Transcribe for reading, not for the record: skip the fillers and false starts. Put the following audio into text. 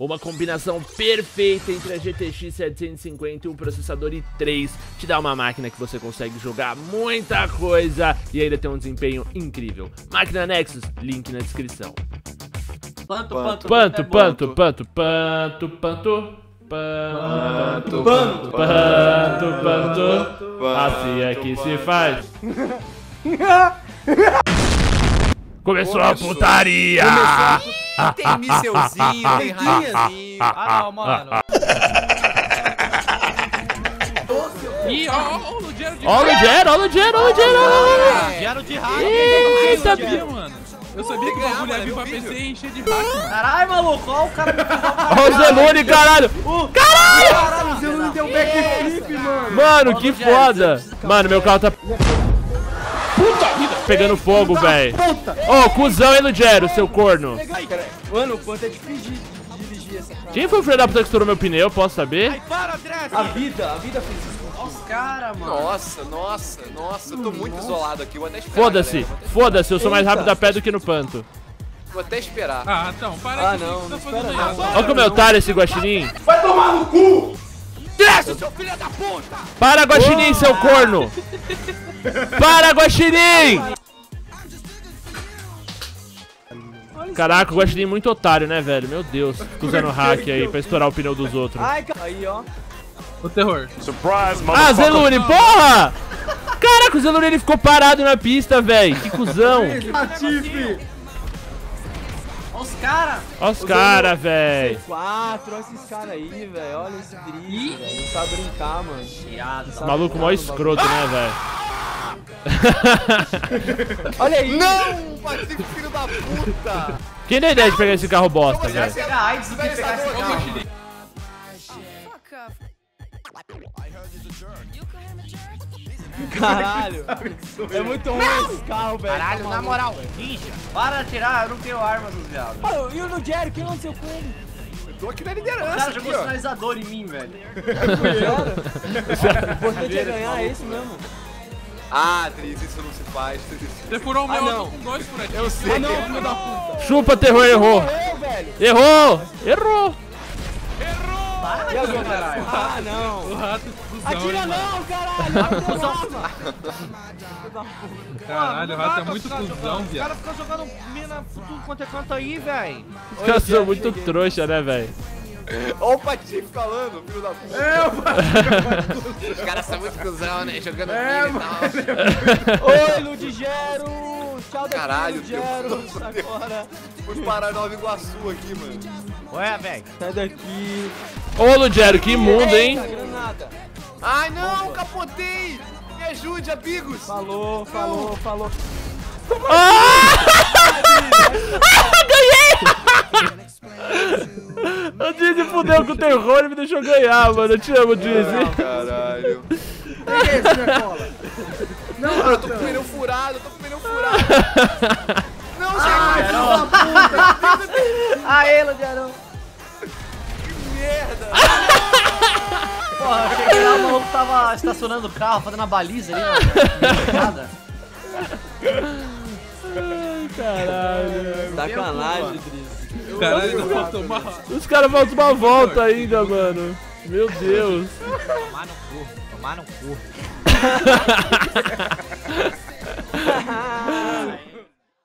Uma combinação perfeita entre a GTX 750 e um processador i3. Te dá uma máquina que você consegue jogar muita coisa e ainda tem um desempenho incrível. Máquina Nexus, link na descrição. Assim é que se faz. Começou a putaria! Ih, tem mísselzinho, tem rainhazinho. Ah não, mano. Ih, ó o Ludgero de raio. Ludgero de raio. Eita, mano. Eu sabia que o bagulho ia vir pra PC e encher de baixo. Caralho, maluco, ó o cara que ó o Zelune, caralho. Caralho, o Zelune deu backflip, mano. Mano, que foda. Mano, meu carro tá... Puta vida! Pegando fogo, velho. Ô, cuzão, hein, Ludgero, seu corno. Ai, mano, o quanto é difícil de dirigir essa cara. Quem foi o filho da puta que estourou meu pneu? Posso saber? Ai, para, Drezzy! A vida fez isso. Nossa, cara, mano. Nossa, eu tô muito isolado aqui. Foda-se, eu sou mais rápido a pé do que no panto. Vou até esperar. Ah, então, para aqui. Olha como é otário esse Guaxinim. Vai tomar no cu! Drezzy, seu filho da puta! Para, Guaxinim, seu corno! Para, Guaxinim! Caraca, o Guaxinim é muito otário, né, velho? Meu Deus, fica usando hack aí pra estourar o pneu dos outros. Aí, ó. O terror. Surprise, ah, Zelune, porra! Caraca, o Zelune ele ficou parado na pista, velho. Que cuzão. Patife! Olha os caras! Olha os caras, velho! Olha esses caras aí, velho. Olha esse drible, velho. Não sabe brincar, mano. Chiado. Maluco mó escroto, né, velho? Olha aí! Não! Patife, filho da puta! Quem deu ideia de pegar esse carro bosta, velho? Caralho! É muito ruim esse carro, velho! Caralho, na moral! Ninja! Para de atirar, eu não tenho armas nos viados! Oh, e o Ludgero, que aconteceu com ele? Eu tô aqui na liderança! O cara jogou sinalizador em mim, velho! O importante é ganhar, é isso mesmo! Ah, Tris, isso não se faz. Você furou o meu auto com 2 por aqui. Eu sei, não, filho da puta. Chupa, terror, errou. Errou. Para, caralho. Ah, não. O rato do céu. Atira não, caralho. Caralho, o rato é muito cuzão, viado. O cara fica jogando mina tudo quanto é canto aí, velho. Os caras são muito trouxa, né, velho? Olha o Patife falando, filho da puta. É, os caras são muito cuzão, né? Jogando filho e tal. Oi, Ludgero! Tchau daqui, caralho, Ludgero! Agora! Vamos parar Nova Iguaçu aqui, mano. Ué, velho! Sai daqui! Ô, Ludgero, que imundo, hein? Granada. Ai, não! Bom, capotei! Me ajude, amigos! Falou! Ganhei! O Drezzy fudeu com o terror e me deixou ganhar, mano. Eu te amo, Drezzy. Caralho. É isso, minha cola. Não, eu tô com o pneu furado, Não, gente. Aê, Ludgero. Que merda. Porra, achei que o maluco tava estacionando o carro, fazendo a baliza ali, mano. Ai, caralho. Sacanagem, Drezzy. Caralho, os caras vão tomar uma volta ainda, mano. Meu Deus. Tomar no cu.